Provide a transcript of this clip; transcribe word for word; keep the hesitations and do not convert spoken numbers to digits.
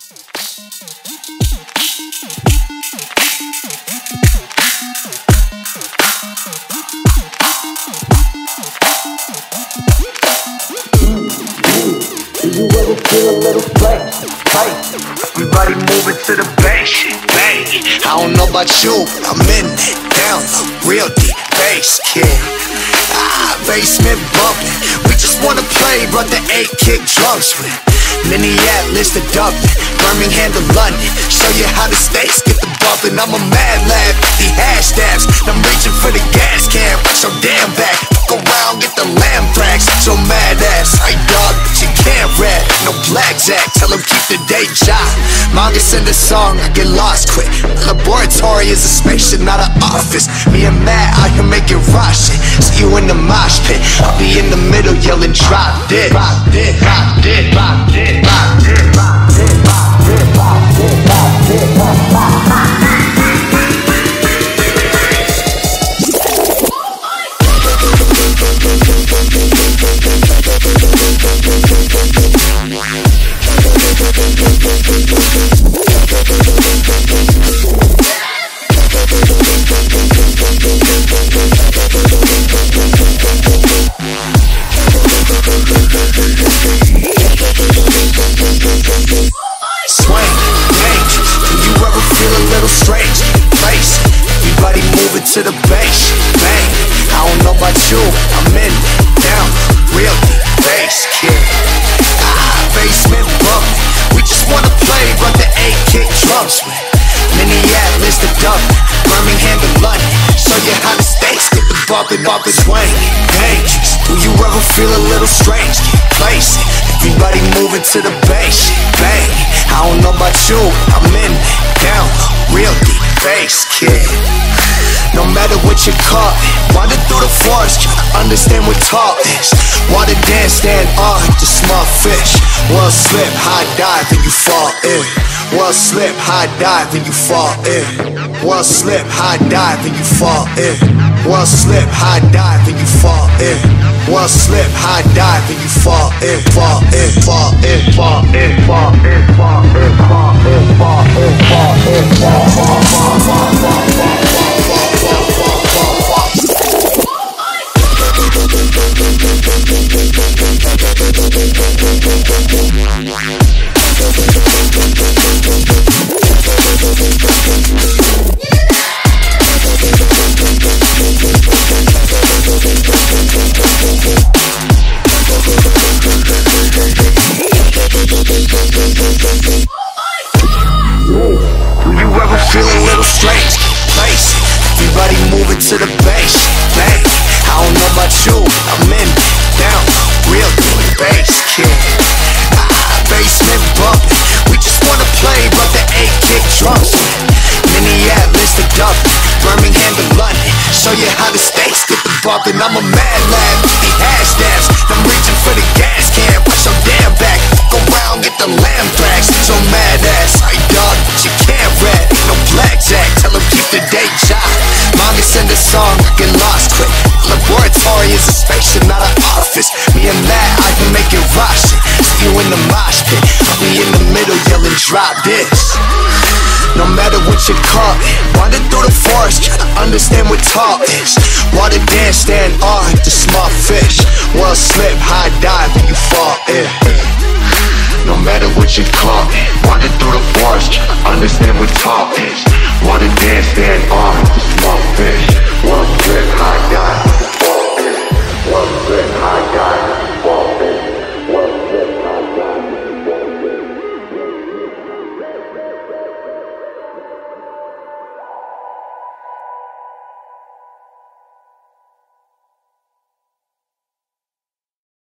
Do you ever feel a little flash? Fight. Everybody moving to the bang shit, bang. I don't know about you, but I'm in it, down, I'm real deep, bass kid. Ah, basement bumping. We just wanna play, run the eight kick drums with. Minneapolis to Dublin, Birmingham to London. Show you how the states get the bumpin'. I'm a mad lad, fifty hashtags. I'm reaching for the gas can, watch your damn back. Fuck around, get the lamb tracks. So mad ass, I dog, but you can't rap. No blackjack, tell him keep the day job. Manga send a song, I get lost quick. My laboratory is a spaceship, not an office. Me and Matt out here making raw shit. See you in the mosh pit, I'll be in the middle yelling drop dead, drop dead, drop dead, drop dead. To the bass, bang. I don't know about you, I'm in it, down, real deep, bass kid. Ah, basement bumpin'. We just wanna play, run the eight kick drums with. Minneapolis to Dublin, Birmingham to London. Show you how the states get the bumpin', bumpin', swing. Dangerous. Do you ever feel a little strange? Get placed. Everybody moving to the bass, bang. I don't know about you, I'm in it, down, real deep, bass kid. No matter what you call it, wander through the forest, understand what tall is. Water dance, stand on the small fish. One slip, high dive, and you fall in. One slip, high dive, and you fall in. One slip, high dive, and you fall in. One slip, high dive, and you fall in. One slip, high dive, and you fall in. Fall in, fall in, fall in, fall in, fall in, fall in, fall in, fall in, fall in, fall in. To the bass, bang. I don't know about you, I'm in it, down, real good, bass kid. Ah, basement bumpin'. We just wanna play, but the eight kick drums. Minneapolis to Dublin, Birmingham to London. Show you how the states get the bumpin'. I'm a mad lad, fifty hashtags. I'm reaching for the gas can, watch your damn back. Fuck around, get the lamb tracks. So mad ass, I dog, but you can't rap. No blackjack, tell him keep the day job. Manga send a song, I get lost quick. Laboratory is a spaceship, not an office. Me and Matt, I can make it rock shit. See you in the mosh pit, I'll be in the middle yelling drop this. No matter what you call it, wander through the forest, try to understand what tall is. Water dance, stand on the small fish. One slip, high dive, and you fall in. No matter what you call it, wander through the forest, try to understand what tall is. Water dance, stand on the small fish.